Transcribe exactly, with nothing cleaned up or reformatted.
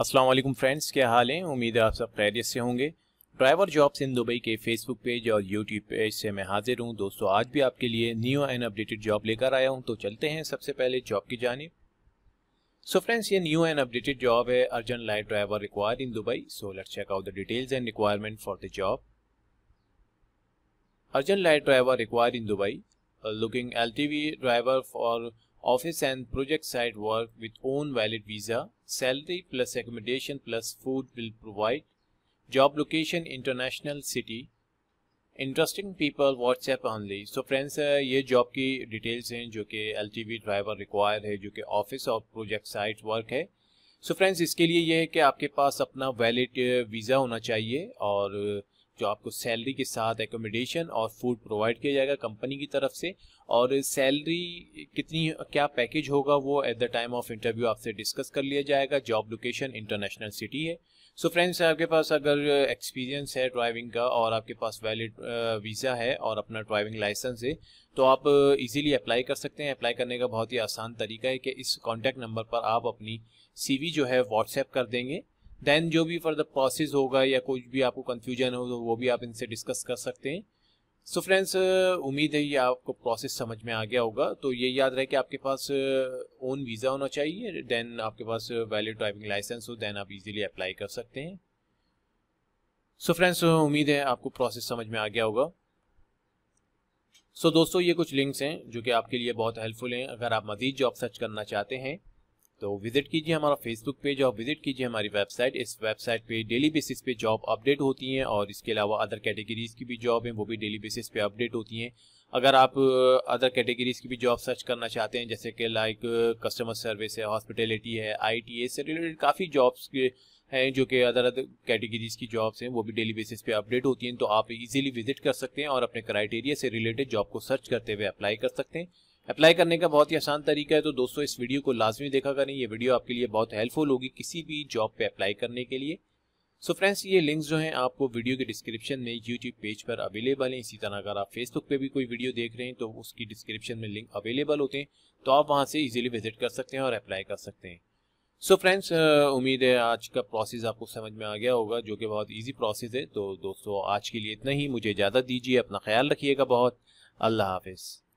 अस्सलाम वालेकुम फ्रेंड्स, क्या हाल हैं। उम्मीद है आप सब खैरियत से होंगे। ड्राइवर जॉब्स इन दुबई के फेसबुक पेज और यूट्यूब पेज से मैं हाजिर हूं। दोस्तों, आज भी आपके लिए न्यू एंड अपडेटेड जॉब लेकर आया हूं, तो चलते हैं सबसे पहले जॉब की जानिब। सो फ्रेंड्स, ये न्यू एंड अपडेटेड जॉब है, urgent light driver required in Dubai. So let's check out the details and requirement for the job. Urgent light driver required in Dubai, looking LTV driver for office and project site work with own valid visa. Salary plus accommodation plus food will provide. Job location international city. Interesting people WhatsApp only. So friends, ये job की details हैं जो कि L T V driver required है, जो कि office और project site work है। So friends, इसके लिए ये है कि आपके पास अपना valid visa होना चाहिए और जो आपको सैलरी के साथ एकोमोडेशन और फूड प्रोवाइड किया जाएगा कंपनी की तरफ से। और सैलरी कितनी, क्या पैकेज होगा वो at the time of interview आपसे डिस्कस कर लिया जाएगा। जॉब लोकेशन इंटरनेशनल सिटी है। सो फ्रेंड्स, आपके पास अगर एक्सपीरियंस है ड्राइविंग का और आपके पास वैलिड वीज़ा है और अपना ड्राइविंग लाइसेंस है, तो आप इजीली अप्लाई कर सकते हैं। अप्लाई करने का बहुत ही आसान तरीका है कि इस कॉन्टैक्ट नंबर पर आप अपनी सीवी जो है व्हाट्सएप कर देंगे। देन जो भी फर्दर प्रोसेस होगा या कुछ भी आपको कन्फ्यूजन हो तो वो भी आप इनसे डिस्कस कर सकते हैं। सो फ्रेंड्स, उम्मीद है ये आपको प्रोसेस समझ में आ गया होगा। तो ये याद रहे कि आपके पास ओन वीज़ा होना चाहिए, देन आपके पास वैलिड ड्राइविंग लाइसेंस हो, देन आप इजीली अप्लाई कर सकते हैं। सो फ्रेंड्स, उम्मीद है आपको प्रोसेस समझ में आ गया होगा। सो so, दोस्तों, ये कुछ लिंक्स हैं जो कि आपके लिए बहुत हेल्पफुल हैं। अगर आप मज़ीद जॉब सर्च करना चाहते हैं तो विजिट कीजिए हमारा फेसबुक पेज और विजिट कीजिए हमारी वेबसाइट। इस वेबसाइट पे डेली बेसिस पे जॉब अपडेट होती हैं और इसके अलावा अदर कैटेगरीज़ की भी जॉब हैं, वो भी डेली बेसिस पे अपडेट होती हैं। अगर आप अदर कैटेगरीज़ की भी जॉब सर्च करना चाहते हैं, जैसे कि लाइक कस्टमर सर्विस है, हॉस्पिटलिटी है, आईटी से रिलेटेड काफ़ी जॉब्स के हैं जो कि अदर अदर कैटेगरीज़ की जॉब्स हैं, वो भी डेली बेसिस पे अपडेट होती हैं। तो आप इजीली विजिट कर सकते हैं और अपने क्राइटेरिया से रिलेटेड जॉब को सर्च करते हुए अप्लाई कर सकते हैं। अप्लाई करने का बहुत ही आसान तरीका है। तो दोस्तों, इस वीडियो को लाजमी देखा करें, ये वीडियो आपके लिए बहुत हेल्पफुल होगी किसी भी जॉब पे अप्लाई करने के लिए। सो फ्रेंड्स, ये लिंक्स जो हैं आपको वीडियो के डिस्क्रिप्शन में यूट्यूब पेज पर अवेलेबल हैं। इसी तरह अगर आप फेसबुक पे भी कोई वीडियो देख रहे हैं तो उसकी डिस्क्रिप्शन में लिंक अवेलेबल होते हैं, तो आप वहाँ से ईजिली विजिट कर सकते हैं और अप्लाई कर सकते हैं। सो फ्रेंड्स, उम्मीद है आज का प्रोसेस आपको समझ में आ गया होगा, जो कि बहुत ईजी प्रोसेस है। तो दोस्तों, आज के लिए इतना ही। मुझे इजाज़त दीजिए, अपना ख्याल रखिएगा बहुत। अल्लाह हाफिज़।